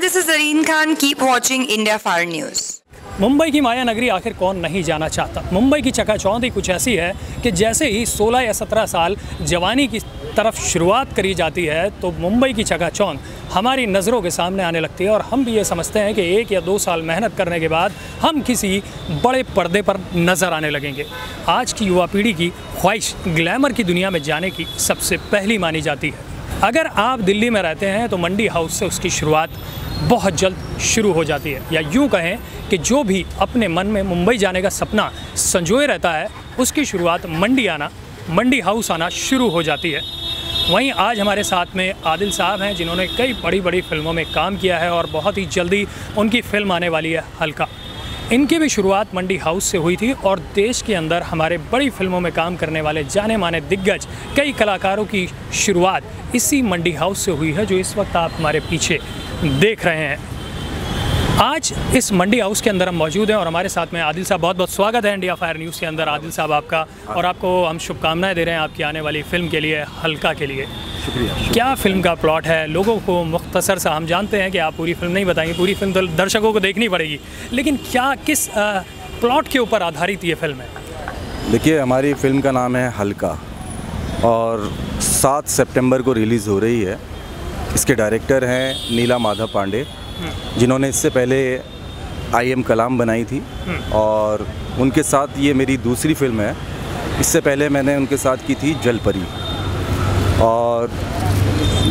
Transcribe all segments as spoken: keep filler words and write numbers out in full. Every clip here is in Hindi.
this is Arin Khan. Keep watching India Fire News. Mumbai की माया नगरी आखिर कौन नहीं जाना चाहता। मुंबई की चकाचौंध ही कुछ ऐसी है कि जैसे ही सोलह या सत्रह साल जवानी की तरफ शुरुआत करी जाती है तो मुंबई की चकाचौंध हमारी नज़रों के सामने आने लगती है और हम भी ये समझते हैं कि एक या दो साल मेहनत करने के बाद हम किसी बड़े पर्दे पर नज़र आने लगेंगे। आज की युवा पीढ़ी की ख्वाहिश ग्लैमर की दुनिया में जाने की सबसे पहली मानी जाती है। अगर आप दिल्ली में रहते हैं तो मंडी हाउस से उसकी शुरुआत बहुत जल्द शुरू हो जाती है, या यूँ कहें कि जो भी अपने मन में मुंबई जाने का सपना संजोए रहता है उसकी शुरुआत मंडी आना, मंडी हाउस आना शुरू हो जाती है। वहीं आज हमारे साथ में आदिल साहब हैं जिन्होंने कई बड़ी बड़ी फिल्मों में काम किया है और बहुत ही जल्दी उनकी फ़िल्म आने वाली है हल्का। इनकी भी शुरुआत मंडी हाउस से हुई थी और देश के अंदर हमारे बड़ी फिल्मों में काम करने वाले जाने माने दिग्गज कई कलाकारों की शुरुआत इसी मंडी हाउस से हुई है जो इस वक्त आप हमारे पीछे देख रहे हैं। आज इस मंडी हाउस के अंदर हम मौजूद हैं और हमारे साथ में आदिल साहब। बहुत बहुत स्वागत है इंडिया फायर न्यूज़ के अंदर आदिल साहब आपका, और आपको हम शुभकामनाएँ दे रहे हैं आपकी आने वाली फिल्म के लिए, हल्का के लिए। शुक्रिया। क्या फिल्म का प्लॉट है लोगों को मुख्तसर सा, हम जानते हैं कि आप पूरी फिल्म नहीं बताएंगे, पूरी फिल्म तो दर्शकों को देखनी पड़ेगी, लेकिन क्या किस प्लॉट के ऊपर आधारित ये फिल्म है? देखिए, हमारी फिल्म का नाम है हल्का और सात सितंबर को रिलीज़ हो रही है। इसके डायरेक्टर हैं नीला माधव पांडे जिन्होंने इससे पहले आई एम कलाम बनाई थी और उनके साथ ये मेरी दूसरी फिल्म है। इससे पहले मैंने उनके साथ की थी जलपरी, और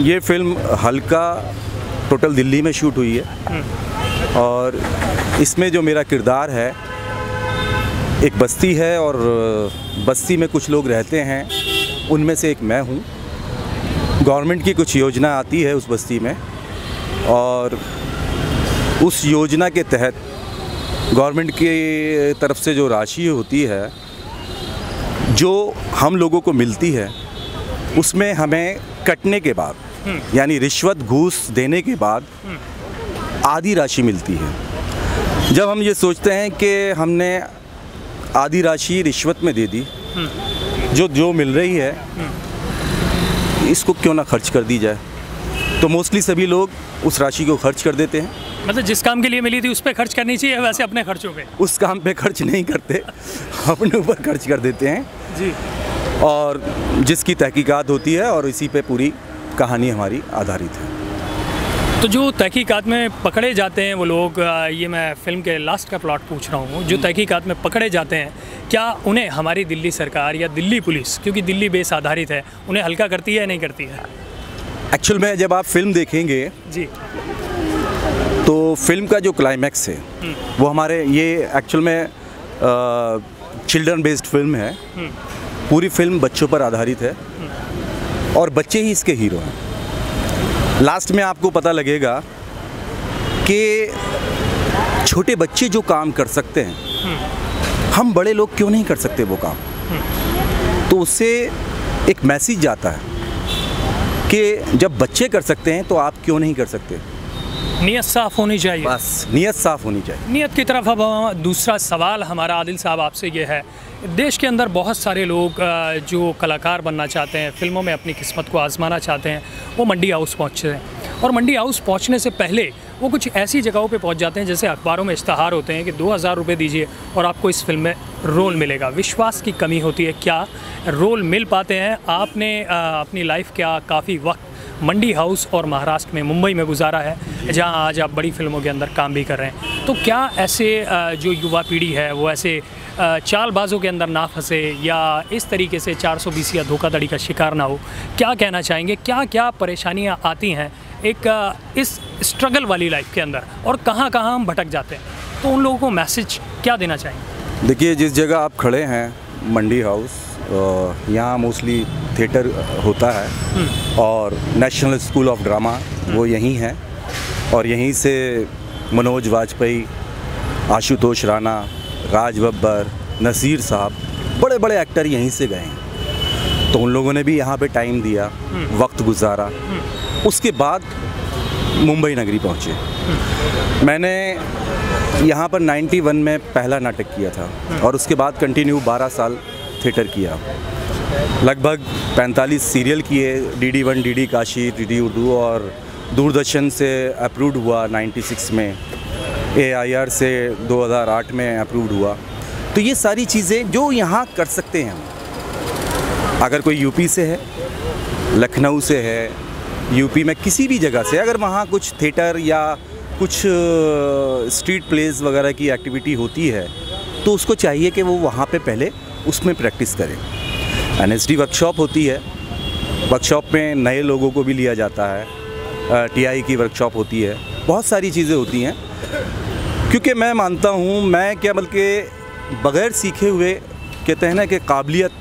ये फिल्म हल्का टोटल दिल्ली में शूट हुई है। और इसमें जो मेरा किरदार है, एक बस्ती है और बस्ती में कुछ लोग रहते हैं, उनमें से एक मैं हूँ। गवर्नमेंट की कुछ योजना आती है उस बस्ती में और उस योजना के तहत गवर्नमेंट की तरफ से जो राशि होती है जो हम लोगों को मिलती है उसमें हमें कटने के बाद यानी रिश्वत घूस देने के बाद आधी राशि मिलती है। जब हम ये सोचते हैं कि हमने आधी राशि रिश्वत में दे दी, जो जो मिल रही है इसको क्यों ना खर्च कर दी जाए, तो मोस्टली सभी लोग उस राशि को खर्च कर देते हैं। मतलब जिस काम के लिए मिली थी उस पे खर्च करनी चाहिए, वैसे अपने खर्चों पे उस काम पे खर्च नहीं करते, अपने ऊपर खर्च कर देते हैं जी, और जिसकी तहकीकात होती है और इसी पे पूरी कहानी हमारी आधारित है। तो जो तहकीकात में पकड़े जाते हैं वो लोग, ये मैं फिल्म के लास्ट का प्लॉट पूछ रहा हूँ, जो तहकीकात में पकड़े जाते हैं क्या उन्हें हमारी दिल्ली सरकार या दिल्ली पुलिस, क्योंकि दिल्ली बेस आधारित है, उन्हें हल्का करती है या नहीं करती है? एक्चुअल में जब आप फिल्म देखेंगे जी तो फिल्म का जो क्लाइमैक्स है वो हमारे, ये एक्चुअल में चिल्ड्रन बेस्ड फिल्म है, पूरी फिल्म बच्चों पर आधारित है और बच्चे ही इसके हीरो हैं। लास्ट में आपको पता लगेगा कि छोटे बच्चे जो काम कर सकते हैं हम बड़े लोग क्यों नहीं कर सकते वो काम। तो उससे एक मैसेज जाता है कि जब बच्चे कर सकते हैं तो आप क्यों नहीं कर सकते। नियत साफ़ होनी चाहिए, बस नियत साफ़ होनी चाहिए। नियत की तरफ अब दूसरा सवाल हमारा आदिल साहब आपसे ये है, देश के अंदर बहुत सारे लोग जो कलाकार बनना चाहते हैं, फिल्मों में अपनी किस्मत को आजमाना चाहते हैं, वो मंडी हाउस पहुँचते हैं और मंडी हाउस पहुँचने से पहले वो कुछ ऐसी जगहों पे पहुँच जाते हैं जैसे अखबारों में इश्तहार होते हैं कि दो हज़ार रुपये दीजिए और आपको इस फिल्म में रोल मिलेगा। विश्वास की कमी होती है, क्या रोल मिल पाते हैं? आपने अपनी लाइफ का काफ़ी वक्त मंडी हाउस और महाराष्ट्र में, मुंबई में गुजारा है जहां आज आप बड़ी फिल्मों के अंदर काम भी कर रहे हैं, तो क्या ऐसे जो युवा पीढ़ी है वो ऐसे चालबाजों के अंदर ना फंसे या इस तरीके से चार सौ बीस या धोखाधड़ी का शिकार ना हो? क्या कहना चाहेंगे, क्या क्या परेशानियां आती हैं एक इस स्ट्रगल वाली लाइफ के अंदर और कहां कहां हम भटक जाते हैं, तो उन लोगों को मैसेज क्या देना चाहेंगे? देखिए, जिस जगह आप खड़े हैं मंडी हाउस, यहाँ मोस्टली थिएटर होता है और नेशनल स्कूल ऑफ ड्रामा वो यहीं है, और यहीं से मनोज वाजपेयी, आशुतोष राणा, राजबब्बर, नसीर साहब, बड़े बड़े एक्टर यहीं से गए हैं। तो उन लोगों ने भी यहाँ पे टाइम दिया, वक्त गुजारा, उसके बाद मुंबई नगरी पहुँचे। मैंने यहाँ पर इक्यानवे में पहला नाटक किया था और उसके बाद कंटिन्यू बारह साल थिएटर किया, लगभग पैंतालीस सीरियल किए, D D one, D D Kashi, D D Urdu और दूरदर्शन से अप्रूव्ड हुआ नाइन्टी सिक्स में, ए आई आर से दो हज़ार आठ में अप्रूव्ड हुआ। तो ये सारी चीज़ें जो यहाँ कर सकते हैं हम, अगर कोई यूपी से है, लखनऊ से है, यूपी में किसी भी जगह से, अगर वहाँ कुछ थिएटर या कुछ स्ट्रीट प्लेस वगैरह की एक्टिविटी होती है तो उसको चाहिए कि वो वहाँ पे पहले उसमें प्रैक्टिस करें। एन एस डी वर्कशॉप होती है, वर्कशॉप में नए लोगों को भी लिया जाता है, टी आई की वर्कशॉप होती है, बहुत सारी चीज़ें होती हैं। क्योंकि मैं मानता हूँ, मैं क्या बल्कि बग़ैर सीखे हुए कहते हैं ना कि काबिलियत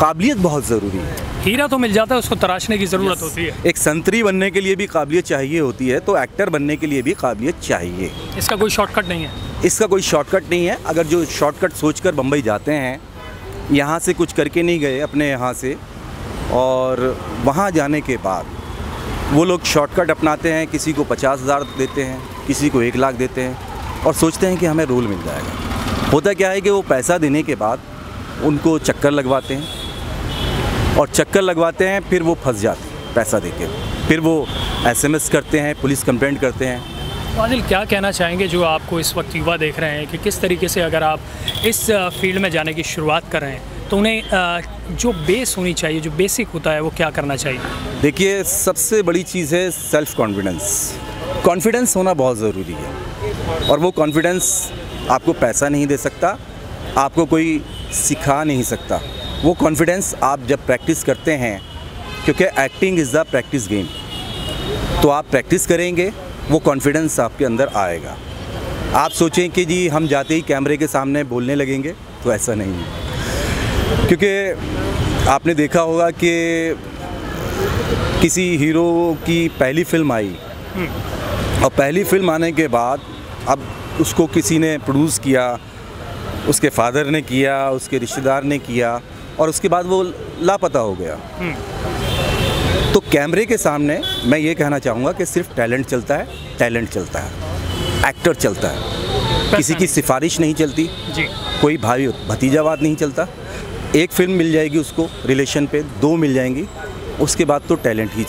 काबिलियत बहुत ज़रूरी है। हीरा तो मिल जाता है, उसको तराशने की ज़रूरत yes. होती है। एक संतरी बनने के लिए भी काबिलियत चाहिए होती है, तो एक्टर बनने के लिए भी काबिलियत चाहिए। इसका कोई शॉर्टकट नहीं है, इसका कोई शॉर्टकट नहीं है। अगर जो शॉर्टकट सोचकर बम्बई जाते हैं, यहाँ से कुछ करके नहीं गए अपने यहाँ से, और वहाँ जाने के बाद वो लोग शॉर्टकट अपनाते हैं, किसी को पचास हज़ार देते हैं, किसी को एक लाख देते हैं और सोचते हैं कि हमें रोल मिल जाएगा। होता क्या है कि वो पैसा देने के बाद उनको चक्कर लगवाते हैं और चक्कर लगवाते हैं, फिर वो फंस जाते हैं पैसा देके, फिर वो एस एम एस करते हैं, पुलिस कंप्लेंट करते हैं। आदिल, क्या कहना चाहेंगे जो आपको इस वक्त युवा देख रहे हैं कि किस तरीके से अगर आप इस फील्ड में जाने की शुरुआत कर रहे हैं तो उन्हें जो बेस होनी चाहिए, जो बेसिक होता है, वो क्या करना चाहिए? देखिए, सबसे बड़ी चीज़ है सेल्फ़ कॉन्फिडेंस। कॉन्फिडेंस होना बहुत ज़रूरी है, और वो कॉन्फिडेंस आपको पैसा नहीं दे सकता, आपको कोई सिखा नहीं सकता। वो कॉन्फिडेंस आप जब प्रैक्टिस करते हैं, क्योंकि acting is the practice game, तो आप प्रैक्टिस करेंगे, वो कॉन्फिडेंस आपके अंदर आएगा। आप सोचें कि जी हम जाते ही कैमरे के सामने बोलने लगेंगे, तो ऐसा नहीं है। क्योंकि आपने देखा होगा कि किसी हीरो की पहली फिल्म आई और पहली फिल्म आने के बाद अब उसको किसी ने प्रोड्यूस किया, उसके फादर ने किया, उसके रिश्तेदार ने किया, और उसके बाद वो लापता हो गया। तो कैमरे के सामने मैं ये कहना चाहूँगा कि सिर्फ टैलेंट चलता है, टैलेंट चलता है, एक्टर चलता है, किसी की सिफारिश नहीं चलती जी। कोई भाई भतीजावाद नहीं चलता। एक फिल्म मिल जाएगी उसको, रिलेशन पे दो मिल जाएंगी, उसके बाद तो टैलेंट ही।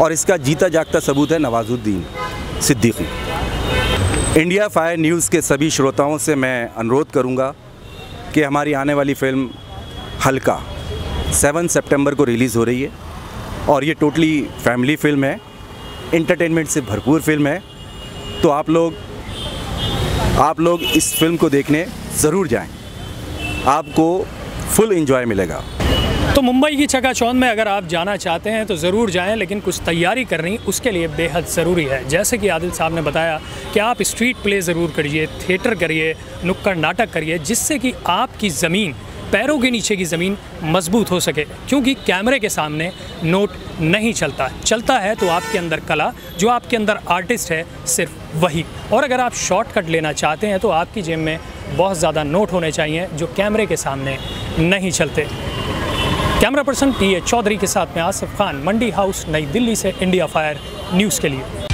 और इसका जीता जागता सबूत है Nawazuddin Siddiqui. India fire news के सभी श्रोताओं से मैं अनुरोध करूँगा कि हमारी आने वाली फिल्म हल्का सात सितंबर को रिलीज़ हो रही है, और ये टोटली फैमिली फिल्म है, इंटरटेनमेंट से भरपूर फिल्म है। तो आप लोग आप लोग इस फिल्म को देखने ज़रूर जाएं, आपको फुल एंजॉय मिलेगा। तो मुंबई की चकाचौंध में अगर आप जाना चाहते हैं तो ज़रूर जाएं, लेकिन कुछ तैयारी करनी उसके लिए बेहद ज़रूरी है। जैसे कि आदिल साहब ने बताया कि आप स्ट्रीट प्ले ज़रूर करिए, थिएटर करिए, नुक्कड़ नाटक करिए, जिससे कि आपकी ज़मीन, पैरों के नीचे की ज़मीन मजबूत हो सके। क्योंकि कैमरे के सामने नोट नहीं चलता, चलता है तो आपके अंदर कला, जो आपके अंदर आर्टिस्ट है सिर्फ वही। और अगर आप शॉर्टकट लेना चाहते हैं तो आपकी जेब में बहुत ज़्यादा नोट होने चाहिए जो कैमरे के सामने नहीं चलते। Camera person T H Chaudhary के साथ में आसिफ खान, मंडी हाउस, नई दिल्ली से इंडिया फायर न्यूज़ के लिए।